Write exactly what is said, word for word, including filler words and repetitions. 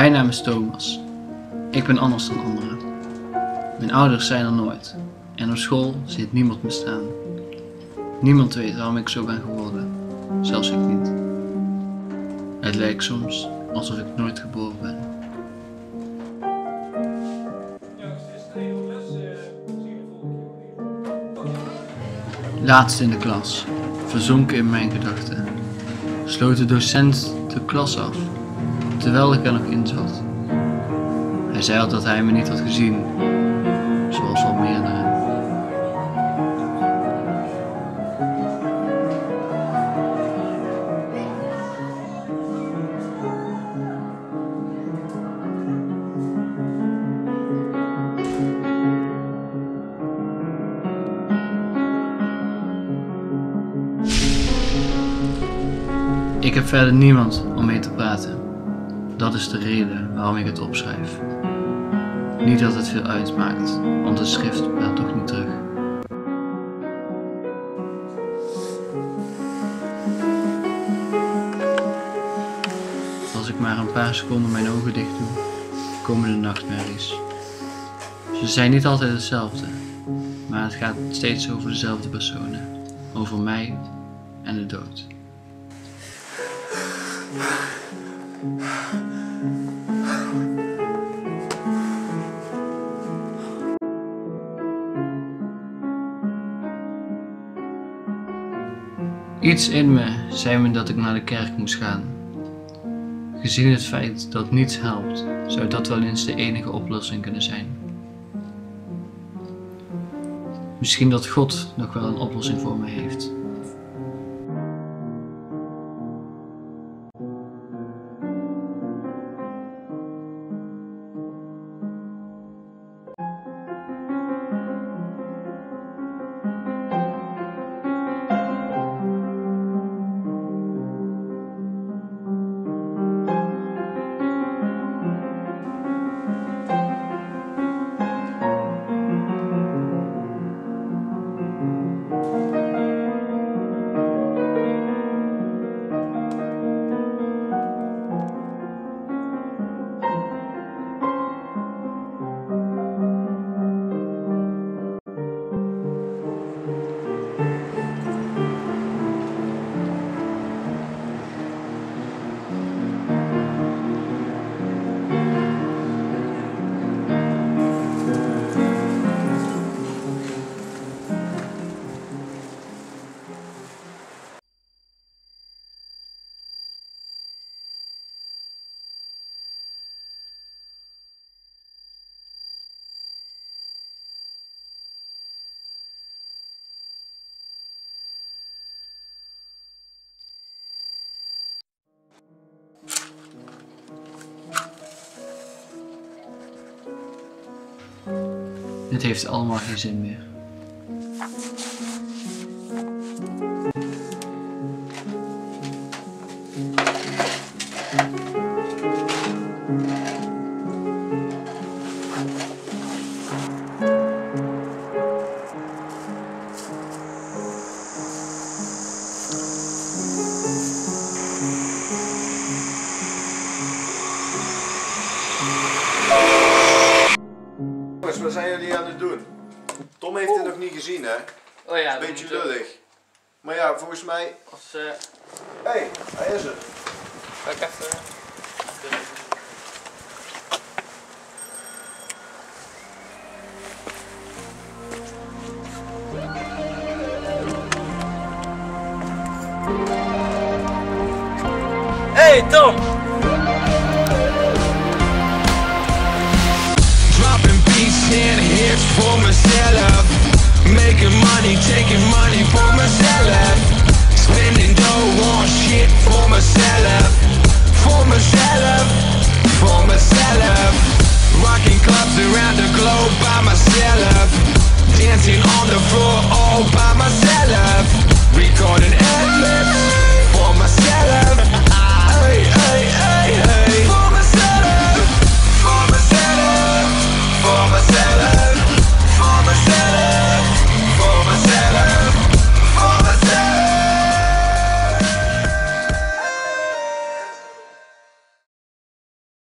Mijn naam is Thomas. Ik ben anders dan anderen. Mijn ouders zijn er nooit en op school ziet niemand me staan. Niemand weet waarom ik zo ben geworden, zelfs ik niet. Het lijkt soms alsof ik nooit geboren ben. Laatst in de klas, verzonken in mijn gedachten, sloot de docent de klas af, terwijl ik er nog in zat. Hij zei dat hij me niet had gezien, zoals al meerdere. Ik heb verder niemand om mee te praten. Dat is de reden waarom ik het opschrijf. Niet dat het veel uitmaakt, want het schrift praat toch niet terug. Als ik maar een paar seconden mijn ogen dicht doe, komen de nachtmerries. Ze zijn niet altijd hetzelfde, maar het gaat steeds over dezelfde personen. Over mij en de dood. Iets in me zei me dat ik naar de kerk moest gaan. Gezien het feit dat niets helpt, zou dat wel eens de enige oplossing kunnen zijn. Misschien dat God nog wel een oplossing voor me heeft. Het heeft allemaal geen zin meer. Wat zijn jullie aan het doen? Tom heeft het nog niet gezien, hè? Oh ja, dat is een beetje lullig. Maar ja, volgens mij... Als, uh... hey, hij is er. Ga ik even... Hey, Tom! For myself, making money, taking money for myself, spending dough on shit for myself.